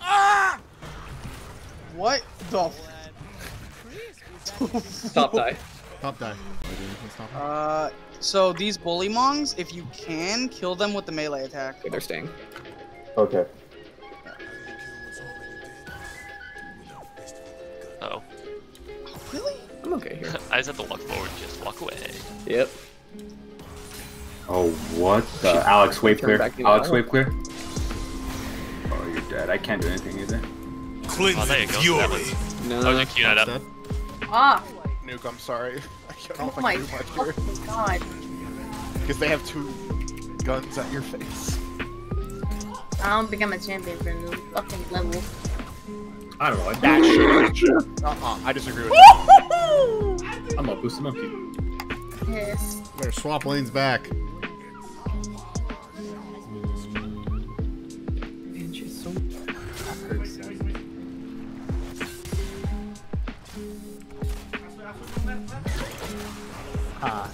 Ah! What the f Top die. Top die. So these bully mongs, if you can, kill them with the melee attack. Okay, they're staying. Okay. Uh oh. Really? I'm okay here. I just have to walk forward and just walk away. Yep. Oh, what the? Alex, wave clear. Alex, wave clear. Oh, you're dead. I can't do anything either. Clean fury. No, I was just queuing it up. Ah. Nuke, I'm sorry. I can't know if I can do much here. Oh my god. Because they have two guns at your face. I don't think I'm a champion for a new fucking level. I don't know, like that shit. I disagree with that. I'm gonna boost him up. Yes. Better swap lanes back. Man, she's so ah.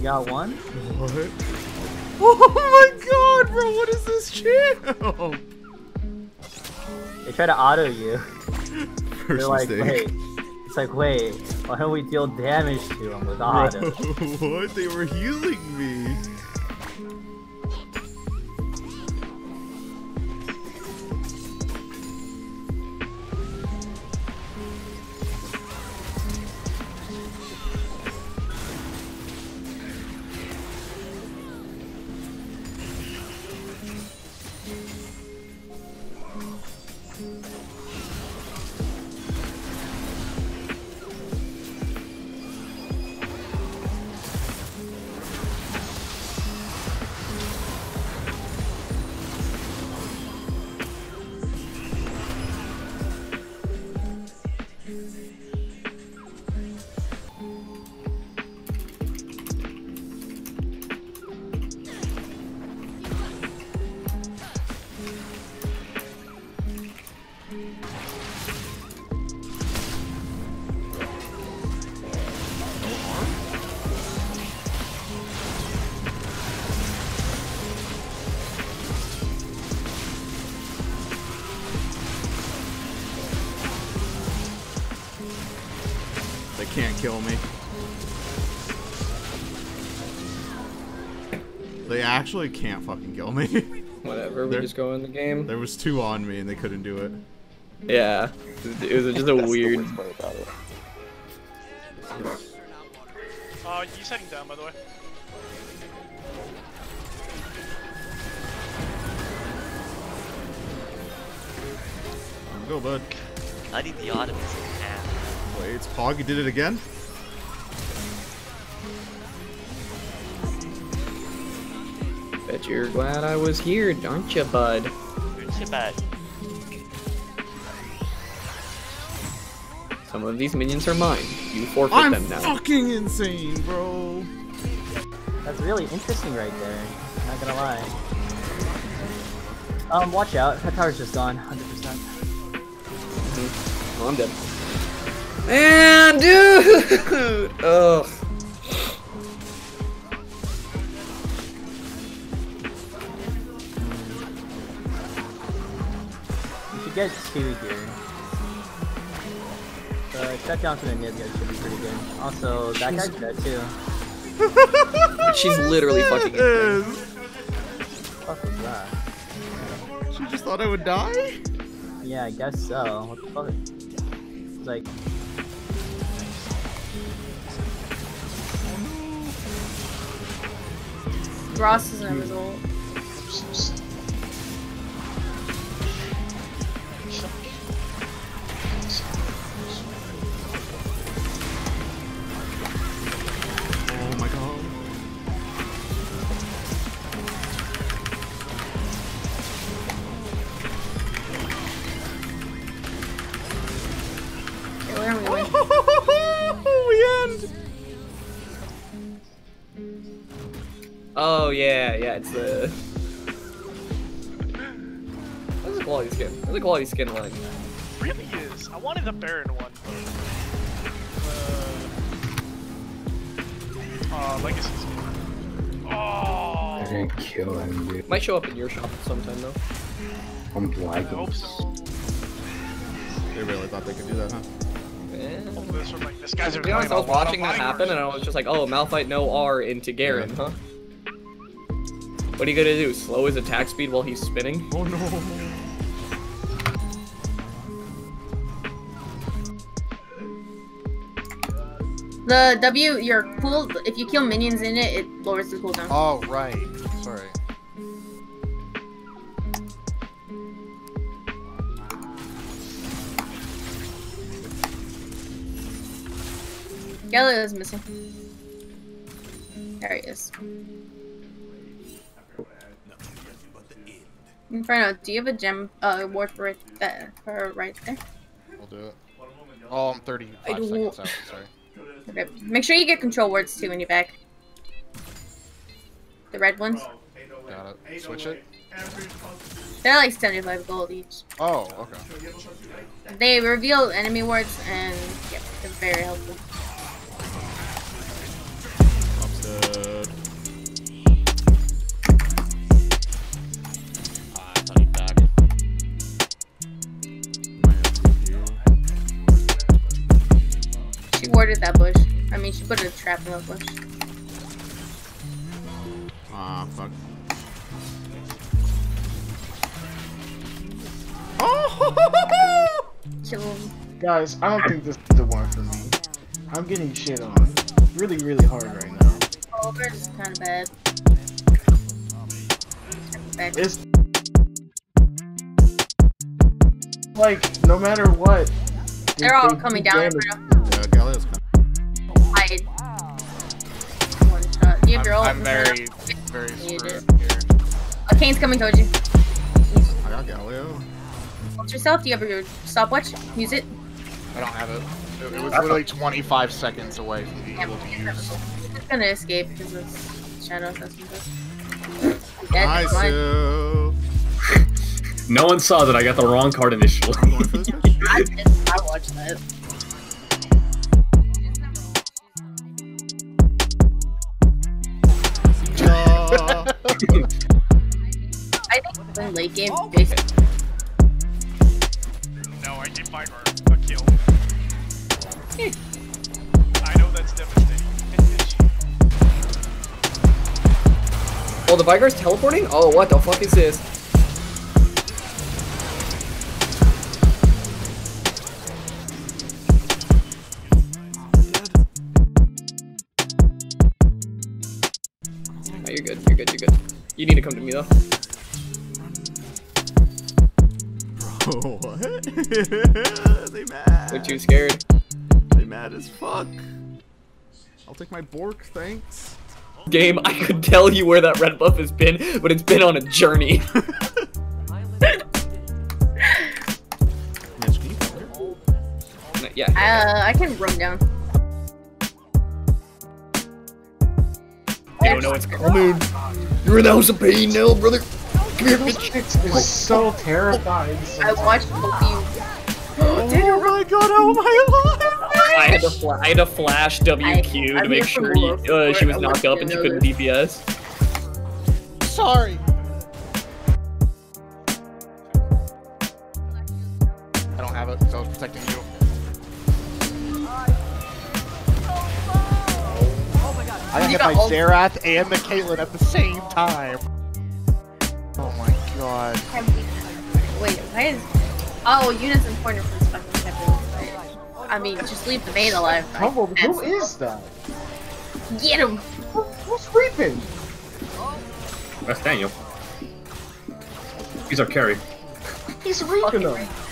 Got one? What? Oh my god, bro, what is this channel? They try to auto you. They're like, wait. It's like, wait, why don't we deal damage to them with auto? What? They were healing me. Can't kill me. They actually can't fucking kill me. Whatever, we just go in the game. There was two on me and they couldn't do it. Yeah, it was just a weird. He's heading down, by the way. Go, bud. I need the Ottomans. Wait, it's Pog, you did it again? Bet you're glad I was here, aren't you, bud? Aren't you, bud? Some of these minions are mine. You forfeit them now. I'm fucking insane, bro! That's really interesting right there. Not gonna lie. Watch out. That tower's just gone, 100%. Mm-hmm. Well, I'm dead. Man, dude! Ugh. You should get two here. Shut down for the mid guys should be pretty good. Also, that guy's dead too. She's literally fucking insane. What the fuck was that? She just thought I would die? Yeah, I guess so. What the fuck? It's like... Ross is an result. Oh my god. Where are we going? We end! Oh yeah, yeah, it's the... What is quality skin. That's a quality skin line. It really is. I wanted the Baron one. Legacy skin. Oh! I didn't kill him, dude. Might show up in your shop sometime, though. I'm blind. I hope so. They really thought they could do that, huh? To be honest, I was watching that happen and I was just like, oh, Malphite no R into Garen, huh? What are you gonna do? Slow his attack speed while he's spinning? Oh no! The W, your cool, if you kill minions in it, it lowers the cooldown. Oh, right. Sorry. Galio is missing. There he is. Inferno, do you have a gem warp right there? I'll do it. Oh, I'm 35 seconds out. Sorry. Okay. Make sure you get control wards too when you're back. The red ones. Got it. Switch it. They're like 75 gold each. Oh, okay. They reveal enemy wards and yep, they're very helpful. She warded that bush. I mean, she put a trap in that bush. Ah, fuck. Oh! Kill him. Guys, I don't think this is the one for me. I'm getting shit on really, really hard right now. Over is kind of bad. It's like no matter what, they're all coming down. Right now. Yeah, Galio's coming. One shot. You have your own. I'm very, very screwed here. Kane's coming towards you. I got Galio. Watch yourself. Do you have your stopwatch? Use it. I don't have it. It was literally 25 seconds away from being able to use. Gonna escape because it's shadow assassin. Nice. No one saw that I got the wrong card initially. I watched that. I think the late game. Okay. No, I did find her a kill. I know that's devastating. Oh, the Veigar's teleporting? Oh, what the fuck is this? Oh, you're good, you're good, you're good. You need to come to me, though. Bro, what? They mad. They're too scared. They mad as fuck. I'll take my Bork, thanks. Game, I could tell you where that red buff has been, but it's been on a journey. Yeah. I can run down. They don't know what's coming. You're in the house of pain now, brother. Come here, bitch. It's so terrifying. I watched both of you. Oh, Daniel really got out of my life. I had to flash WQ to make sure she was knocked up and she couldn't DPS. Sorry. I don't have it because I was protecting you. I hit my Xerath and the Caitlyn at the same time. Oh my god. Wait, why is... Oh, Eunice and Corner for this fucking separate. I mean, just leave the maid alive. Who is that? Get him! Who's reaping? That's Daniel. He's our carry. He's reaping him.